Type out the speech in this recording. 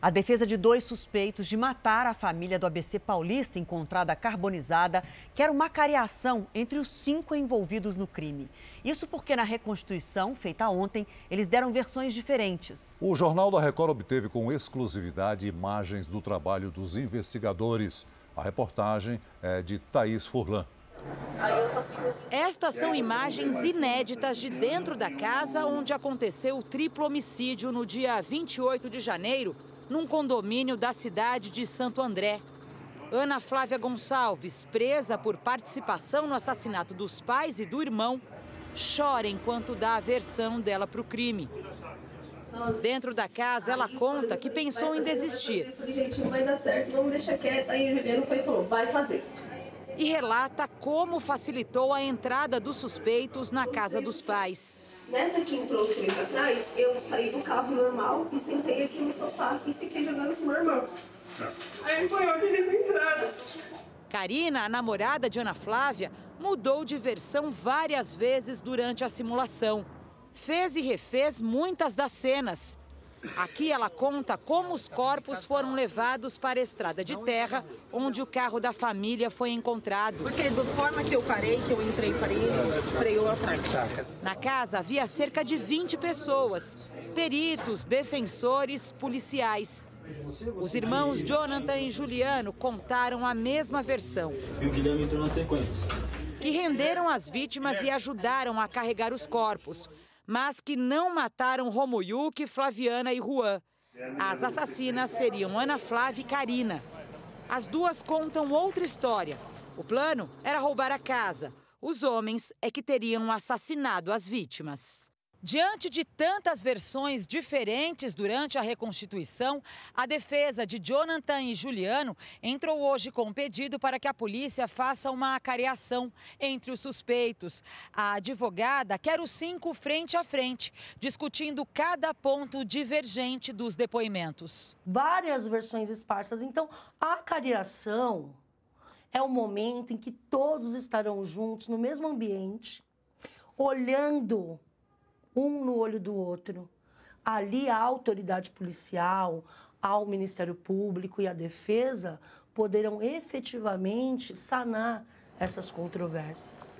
A defesa de dois suspeitos de matar a família do ABC paulista encontrada carbonizada quer uma cariação entre os 5 envolvidos no crime. Isso porque na reconstituição, feita ontem, eles deram versões diferentes. O Jornal da Record obteve com exclusividade imagens do trabalho dos investigadores. A reportagem é de Thaís Furlan. Estas são imagens inéditas de dentro da casa onde aconteceu o triplo homicídio no dia 28 de janeiro, num condomínio da cidade de Santo André. Ana Flávia Gonçalves, presa por participação no assassinato dos pais e do irmão, chora enquanto dá a versão dela para o crime. Dentro da casa, ela conta que pensou em desistir. Gente, não vai dar certo, vamos deixar quieto. Aí o Juliano foi e falou, vai fazer. E relata como facilitou a entrada dos suspeitos na casa dos pais. Nessa que entrou 3 atrás, eu saí do carro normal e sentei aqui no sofá e fiquei jogando com o meu irmão. Aí foi onde eles entraram. Karina, a namorada de Ana Flávia, mudou de versão várias vezes durante a simulação. Fez e refez muitas das cenas. Aqui ela conta como os corpos foram levados para a estrada de terra, onde o carro da família foi encontrado. Porque da forma que eu parei, que eu entrei para ele, freou atrás. Na casa havia cerca de 20 pessoas, peritos, defensores, policiais. Os irmãos Jonathan e Juliano contaram a mesma versão. E o Guilherme entrou na sequência. Que renderam as vítimas e ajudaram a carregar os corpos, mas que não mataram Romuyuki, Flaviana e Ruan. As assassinas seriam Ana Flávia e Karina. As duas contam outra história. O plano era roubar a casa. Os homens é que teriam assassinado as vítimas. Diante de tantas versões diferentes durante a reconstituição, a defesa de Jonathan e Juliano entrou hoje com um pedido para que a polícia faça uma acareação entre os suspeitos. A advogada quer os 5 frente a frente, discutindo cada ponto divergente dos depoimentos. Várias versões esparsas. Então, a acareação é o momento em que todos estarão juntos no mesmo ambiente, olhando um no olho do outro. Ali a autoridade policial, ao Ministério Público e a defesa poderão efetivamente sanar essas controvérsias.